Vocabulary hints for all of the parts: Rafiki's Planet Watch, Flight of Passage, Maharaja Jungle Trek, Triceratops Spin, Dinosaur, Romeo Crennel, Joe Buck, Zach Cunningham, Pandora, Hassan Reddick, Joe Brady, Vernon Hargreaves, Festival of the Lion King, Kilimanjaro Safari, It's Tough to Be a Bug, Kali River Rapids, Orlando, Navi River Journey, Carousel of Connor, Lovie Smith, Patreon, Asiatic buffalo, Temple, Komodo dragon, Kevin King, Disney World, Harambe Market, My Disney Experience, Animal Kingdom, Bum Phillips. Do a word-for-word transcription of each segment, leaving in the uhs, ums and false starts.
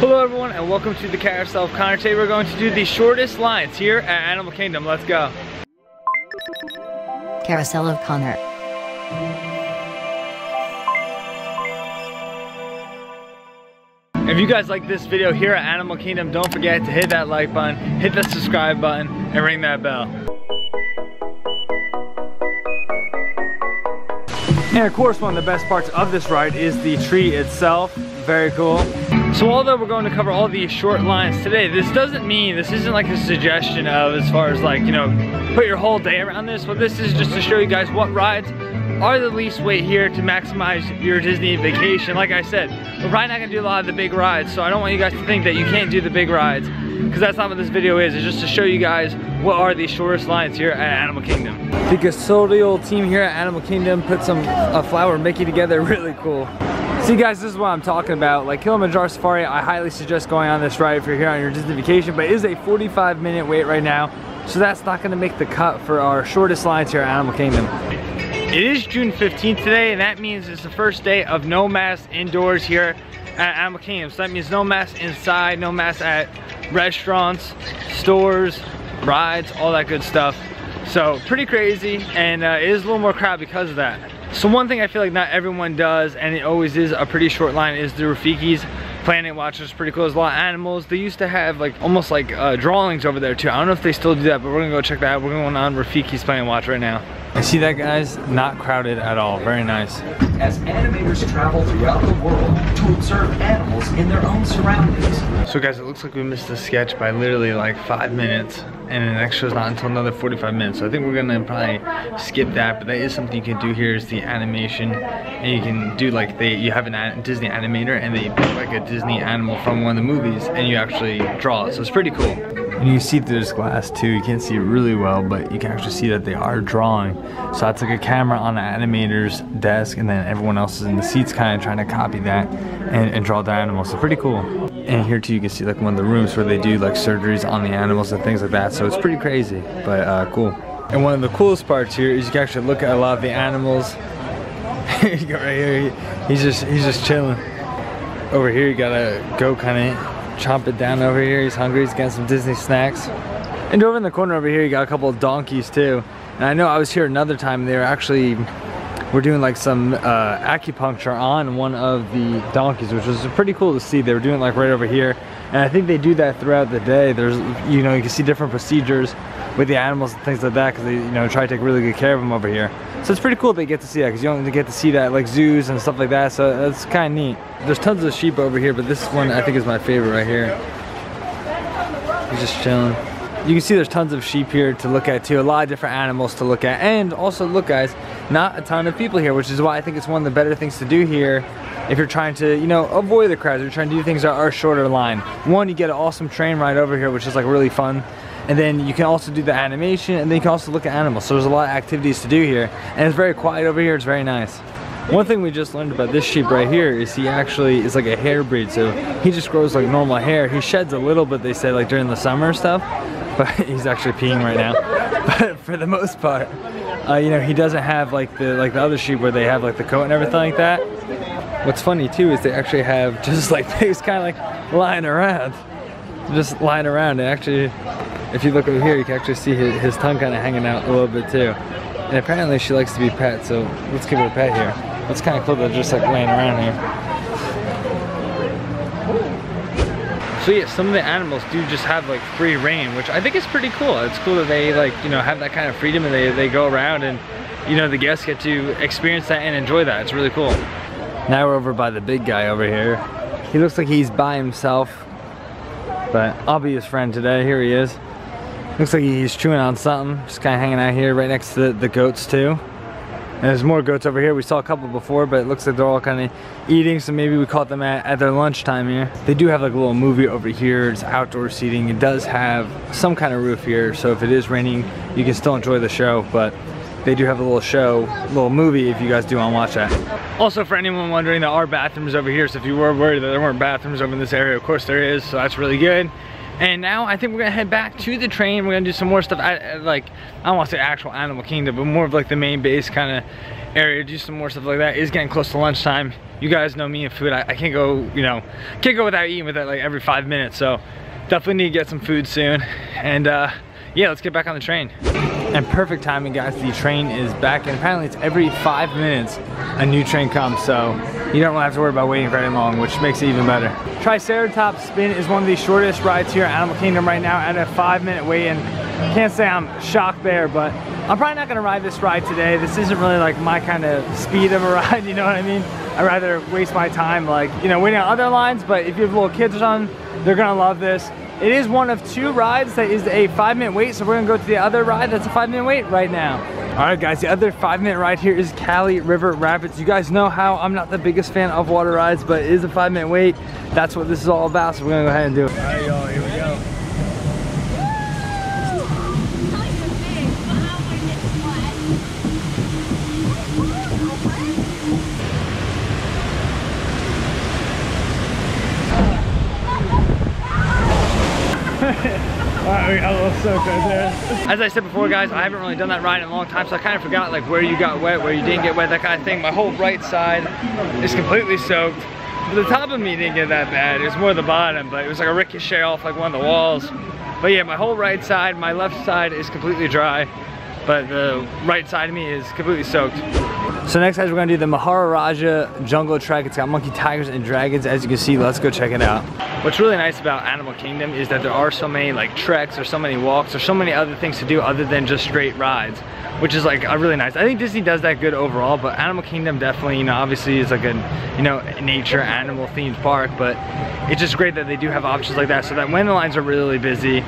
Hello everyone and welcome to the Carousel of Connor. Today we're going to do the shortest lines here at Animal Kingdom. Let's go. Carousel of Connor. If you guys like this video here at Animal Kingdom, don't forget to hit that like button, hit the subscribe button, and ring that bell. And of course, one of the best parts of this ride is the tree itself. Very cool. So although we're going to cover all these short lines today, this doesn't mean, this isn't like a suggestion of as far as like, you know, put your whole day around this, but this is just to show you guys what rides are the least weight here to maximize your Disney vacation. Like I said, we're probably not gonna do a lot of the big rides, so I don't want you guys to think that you can't do the big rides, because that's not what this video is. It's just to show you guys what are the shortest lines here at Animal Kingdom. The custodial team here at Animal Kingdom put some a flower Mickey together, really cool. See guys, this is what I'm talking about. Like Kilimanjaro Safari, I highly suggest going on this ride if you're here on your Disney vacation, but it is a forty-five minute wait right now, so that's not gonna make the cut for our shortest lines here at Animal Kingdom. It is June fifteenth today, and that means it's the first day of no masks indoors here at Animal Kingdom. So that means no masks inside, no masks at restaurants, stores, rides, all that good stuff. So pretty crazy, and uh, it is a little more crowded because of that. So one thing I feel like not everyone does, and it always is a pretty short line, is the Rafiki's Planet Watch, which is pretty cool. There's a lot of animals. They used to have like almost like uh, drawings over there too. I don't know if they still do that, but we're gonna go check that out. We're going on Rafiki's Planet Watch right now. I see that, guys, not crowded at all. Very nice. As animators travel throughout the world to observe animals in their own surroundings. So guys, it looks like we missed the sketch by literally like five minutes. And the next show's not until another forty-five minutes. So I think we're gonna probably skip that, but that is something you can do here, is the animation. And you can do like, they, you have a Disney animator and they pick like a Disney animal from one of the movies and you actually draw it, so it's pretty cool. And you see through this glass too, you can't see it really well, but you can actually see that they are drawing. So that's like a camera on the animator's desk and then everyone else is in the seats kind of trying to copy that and, and draw the animal, so pretty cool. And here too you can see like one of the rooms where they do like surgeries on the animals and things like that, so it's pretty crazy, but uh, cool. And one of the coolest parts here is you can actually look at a lot of the animals. Here you go right here, he, he's just he's just chilling. Over here you gotta go kind of chomp it down over here, he's hungry, he's getting some Disney snacks. And over in the corner over here you got a couple of donkeys too. And I know I was here another time, they were actually, we're doing like some uh, acupuncture on one of the donkeys, which was pretty cool to see. They were doing it like right over here, and I think they do that throughout the day. There's, you know, you can see different procedures with the animals and things like that because they, you know, try to take really good care of them over here. So it's pretty cool they get to see that because you don't get to see that like zoos and stuff like that. So that's kind of neat. There's tons of sheep over here, but this one I think is my favorite right here. He's just chilling. You can see there's tons of sheep here to look at too, a lot of different animals to look at, and also look guys, not a ton of people here, which is why I think it's one of the better things to do here if you're trying to, you know, avoid the crowds, you're trying to do things that are shorter line. One, you get an awesome train ride over here, which is like really fun, and then you can also do the animation, and then you can also look at animals, so there's a lot of activities to do here, and it's very quiet over here, it's very nice. One thing we just learned about this sheep right here is he actually is like a hair breed, so he just grows like normal hair. He sheds a little bit, they say, like during the summer stuff, but he's actually peeing right now. But for the most part, uh, you know, he doesn't have like the like the other sheep where they have like the coat and everything like that. What's funny too is they actually have just like pigs kind of like lying around, just lying around. And actually, if you look over here, you can actually see his, his tongue kind of hanging out a little bit too. And apparently she likes to be pet, so let's give her a pet here. It's kind of cool that they're just like laying around here. So yeah, some of the animals do just have like free reign, which I think is pretty cool. It's cool that they like, you know, have that kind of freedom and they, they go around and, you know, the guests get to experience that and enjoy that. It's really cool. Now we're over by the big guy over here. He looks like he's by himself, but I'll be his friend today. Here he is. Looks like he's chewing on something. Just kind of hanging out here right next to the, the goats too. And there's more goats over here. We saw a couple before, but it looks like they're all kind of eating, so maybe we caught them at, at their lunchtime here. They do have like a little movie over here. It's outdoor seating. It does have some kind of roof here, so if it is raining, you can still enjoy the show, but they do have a little show, little movie if you guys do want to watch that. Also, for anyone wondering, there are bathrooms over here, so if you were worried that there weren't bathrooms over in this area, of course there is, so that's really good. And now I think we're gonna head back to the train. We're gonna do some more stuff at, at like, I don't want to say actual Animal Kingdom, but more of like the main base kind of area, do some more stuff like that. It's getting close to lunchtime. You guys know me and food. I, I can't go, you know, can't go without eating with that like every five minutes. So definitely need to get some food soon. And uh, yeah, let's get back on the train. And perfect timing, guys, the train is back, and apparently it's every five minutes a new train comes, so you don't really have to worry about waiting very long, which makes it even better. Triceratops Spin is one of the shortest rides here at Animal Kingdom right now at a five minute wait, and can't say I'm shocked there, but I'm probably not gonna ride this ride today. This isn't really like my kind of speed of a ride, you know what I mean? I'd rather waste my time like, you know, waiting on other lines, but if you have little kids or something, they're gonna love this. It is one of two rides that is a five minute wait, so we're gonna go to the other ride that's a five minute wait right now. All right guys, the other five minute ride here is Kali River Rapids. You guys know how I'm not the biggest fan of water rides, but it is a five minute wait. That's what this is all about, so we're gonna go ahead and do it. All right y'all, here we go. As I said before, guys, I haven't really done that ride in a long time, so I kind of forgot like where you got wet, where you didn't get wet, that kind of thing. My whole right side is completely soaked. But the top of me didn't get that bad. It was more the bottom, but it was like a ricochet off like one of the walls. But yeah, my whole right side, my left side is completely dry, but the right side of me is completely soaked. So next, guys, we're gonna do the Maharaja Jungle Trek. It's got monkey, tigers, and dragons. As you can see, let's go check it out. What's really nice about Animal Kingdom is that there are so many like treks or so many walks or so many other things to do other than just straight rides, which is like really nice. I think Disney does that good overall, but Animal Kingdom definitely, you know, obviously is like a, you know, nature animal themed park, but it's just great that they do have options like that so that when the lines are really busy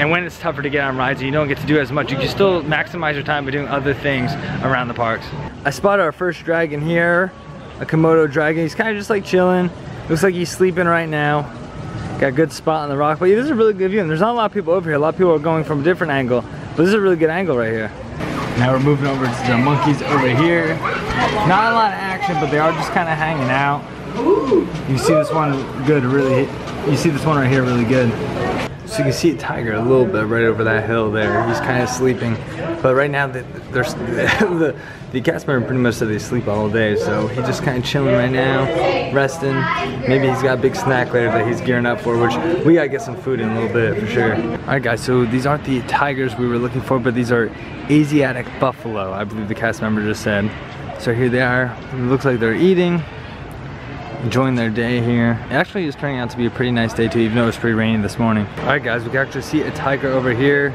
and when it's tougher to get on rides and you don't get to do as much, you can still maximize your time by doing other things around the parks. I spotted our first dragon here, a Komodo dragon. He's kind of just like chilling. Looks like he's sleeping right now. Got a good spot on the rock, but yeah, this is a really good view, and there's not a lot of people over here. A lot of people are going from a different angle, but this is a really good angle right here. Now we're moving over to the monkeys over here. Not a lot of action, but they are just kind of hanging out. You see this one good, really, you see this one right here really good. So you can see a tiger a little bit right over that hill there. He's kind of sleeping, but right now the, the, the cast member pretty much said they sleep all day, so he's just kind of chilling right now, resting. Maybe he's got a big snack later that he's gearing up for, which we gotta get some food in a little bit for sure. All right guys, so these aren't the tigers we were looking for, but these are Asiatic buffalo, I believe the cast member just said. So here they are. It looks like they're eating, enjoying their day here. It actually is turning out to be a pretty nice day too, even though it's pretty rainy this morning. All right guys, we can actually see a tiger over here.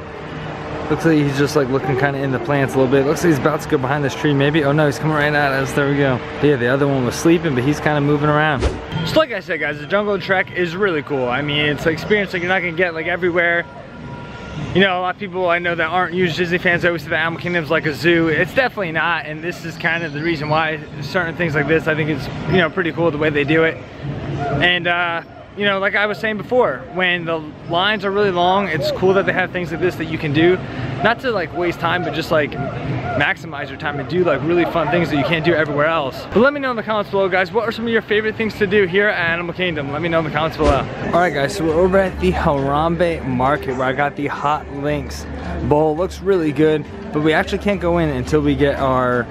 Looks like he's just like looking kind of in the plants a little bit. Looks like he's about to go behind this tree maybe. Oh no, he's coming right at us, there we go. But yeah, the other one was sleeping, but he's kind of moving around. Just like I said guys, the Jungle Trek is really cool. I mean, it's an experience that you're not gonna get like everywhere. You know, a lot of people I know that aren't huge Disney fans always say that Animal Kingdom's like a zoo. It's definitely not, and this is kind of the reason why certain things like this, I think it's, you know, pretty cool the way they do it. And, uh, you know, like I was saying before, when the lines are really long, it's cool that they have things like this that you can do. Not to like waste time, but just like maximize your time and do like really fun things that you can't do everywhere else. But let me know in the comments below guys, what are some of your favorite things to do here at Animal Kingdom? Let me know in the comments below. Alright guys, so we're over at the Harambe Market where I got the Hot Links bowl. Looks really good, but we actually can't go in until we get our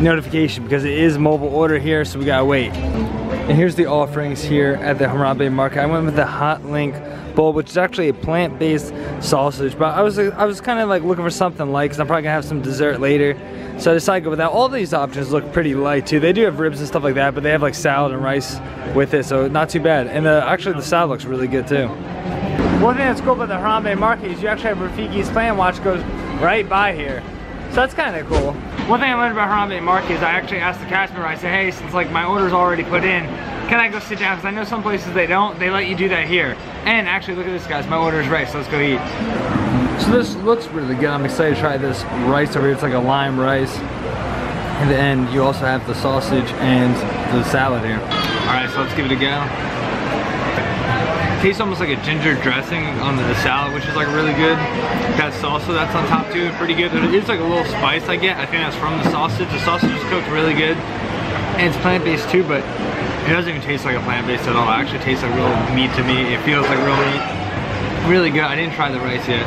notification because it is mobile order here, so we gotta wait. And here's the offerings here at the Harambe Market. I went with the Hot Link bowl, which is actually a plant-based sausage, but I was I was kind of like looking for something light because I'm probably gonna have some dessert later, so I decided to go with that. All these options look pretty light too. They do have ribs and stuff like that, but they have like salad and rice with it, so not too bad. And the, actually the salad looks really good too. One thing that's cool about the Harambe Market is you actually have Rafiki's Planet Watch goes right by here, so that's kind of cool. One thing I learned about Harambe Market is I actually asked the cast member, I said, hey, since like my order's already put in, can I go sit down? Because I know some places they don't, they let you do that here. And actually, look at this guys, my order's rice, so let's go eat. So this looks really good, I'm excited to try this rice over here, it's like a lime rice. And then you also have the sausage and the salad here. All right, so let's give it a go. It tastes almost like a ginger dressing on the salad, which is like really good. That salsa that's on top too, pretty good. There is like a little spice I get. I think that's from the sausage. The sausage is cooked really good. And it's plant-based too, but it doesn't even taste like a plant-based at all. It actually tastes like real meat to me. It feels like real meat. really good. I didn't try the rice yet.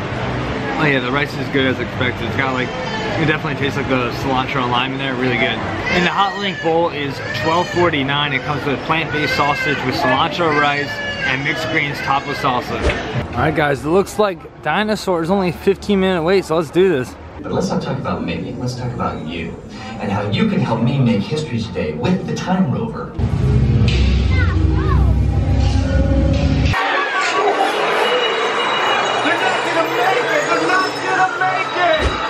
Oh yeah, the rice is good as expected. It's got like, it definitely tastes like the cilantro and lime in there, really good. And the hot link bowl is twelve forty-nine. It comes with plant-based sausage with cilantro rice and mixed greens topped with salsa. All right guys, it looks like Dinosaur is only a fifteen minute wait, so let's do this. But let's not talk about me, let's talk about you. And how you can help me make history today with the Time Rover.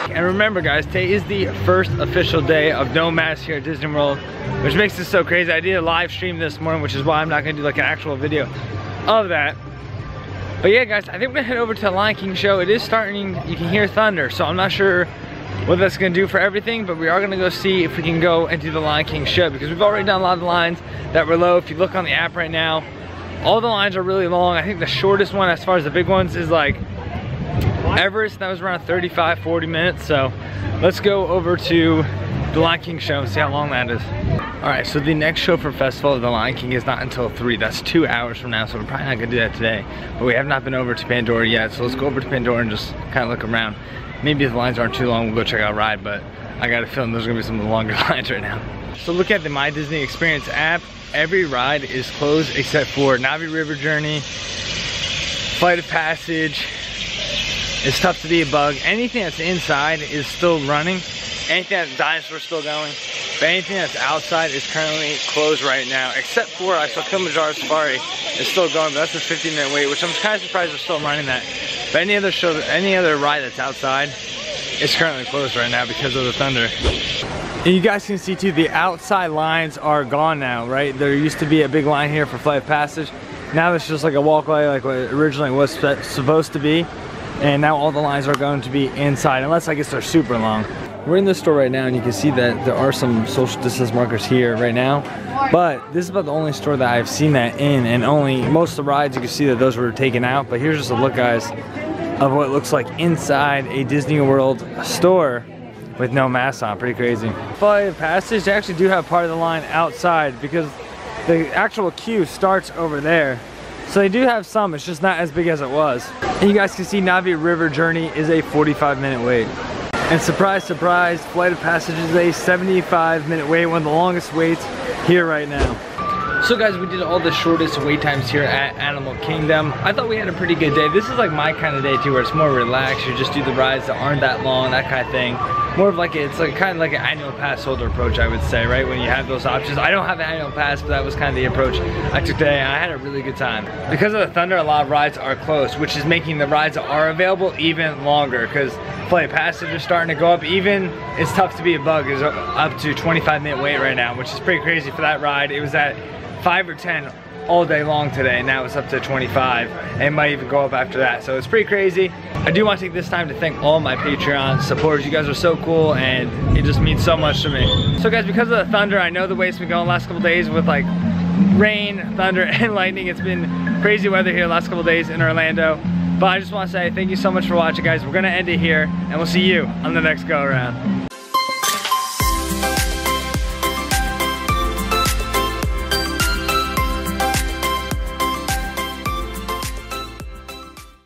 And remember guys, today is the first official day of no mask here at Disney World, which makes this so crazy. I did a live stream this morning, which is why I'm not gonna do like an actual video of that. But yeah guys, I think we're gonna head over to the Lion King show. It is starting, you can hear thunder, so I'm not sure what that's gonna do for everything, but we are gonna go see if we can go and do the Lion King show, because we've already done a lot of lines that were low. If you look on the app right now, all the lines are really long. I think the shortest one as far as the big ones is like Everest, that was around thirty-five, forty minutes. So let's go over to the Lion King show and see how long that is. All right, so the next show for Festival of the Lion King is not until three. That's two hours from now, so we're probably not gonna do that today. But we have not been over to Pandora yet, so let's go over to Pandora and just kind of look around. Maybe if the lines aren't too long, we'll go check out Ride, but I got a feeling there's gonna be some of the longer lines right now. So look at the My Disney Experience app. Every ride is closed except for Navi River Journey, Flight of Passage, It's Tough to Be a Bug. Anything that's inside is still running. Anything that's Dinosaur is still going. But anything that's outside is currently closed right now. Except for, I saw Kilimanjaro Safari is still going, but that's a fifteen minute wait, which I'm kind of surprised they're still running that. But any other show, any other ride that's outside is currently closed right now because of the thunder. And you guys can see too, the outside lines are gone now, right? There used to be a big line here for Flight of Passage. Now it's just like a walkway like what it originally was supposed to be. And now all the lines are going to be inside, unless I guess they're super long. We're in the store right now and you can see that there are some social distance markers here right now, but this is about the only store that I've seen that in, and only most of the rides you can see that those were taken out. But here's just a look guys of what it looks like inside a Disney World store with no masks on. Pretty crazy. Flight of Passage, they actually do have part of the line outside because the actual queue starts over there. So they do have some, it's just not as big as it was. And you guys can see Navi River Journey is a forty-five minute wait. And surprise, surprise, Flight of Passage is a seventy-five minute wait, one of the longest waits here right now. So guys, we did all the shortest wait times here at Animal Kingdom. I thought we had a pretty good day. This is like my kind of day too, where it's more relaxed. You just do the rides that aren't that long, that kind of thing. More of like, a, it's like kind of like an annual pass holder approach, I would say, right? When you have those options. I don't have an annual pass, but that was kind of the approach I took today, and I had a really good time. Because of the thunder, a lot of rides are closed, which is making the rides that are available even longer, because Flight of Passage is starting to go up. Even It's Tough to Be a Bug is up to twenty-five minute wait right now, which is pretty crazy for that ride. It was at five or ten all day long today, and now it's up to twenty-five, and it might even go up after that, so it's pretty crazy. I do want to take this time to thank all my Patreon supporters. You guys are so cool, and it just means so much to me. So guys, because of the thunder, I know the wait's been going the last couple days with like rain, thunder, and lightning. It's been crazy weather here the last couple days in Orlando, but I just want to say thank you so much for watching guys. We're going to end it here, and we'll see you on the next go around.